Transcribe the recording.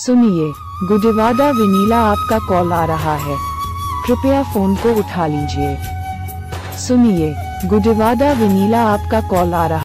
सुनिए गुडिवादा विनीला, आपका कॉल आ रहा है, कृपया फोन को उठा लीजिए। सुनिए गुडिवादा विनीला, आपका कॉल आ रहा है।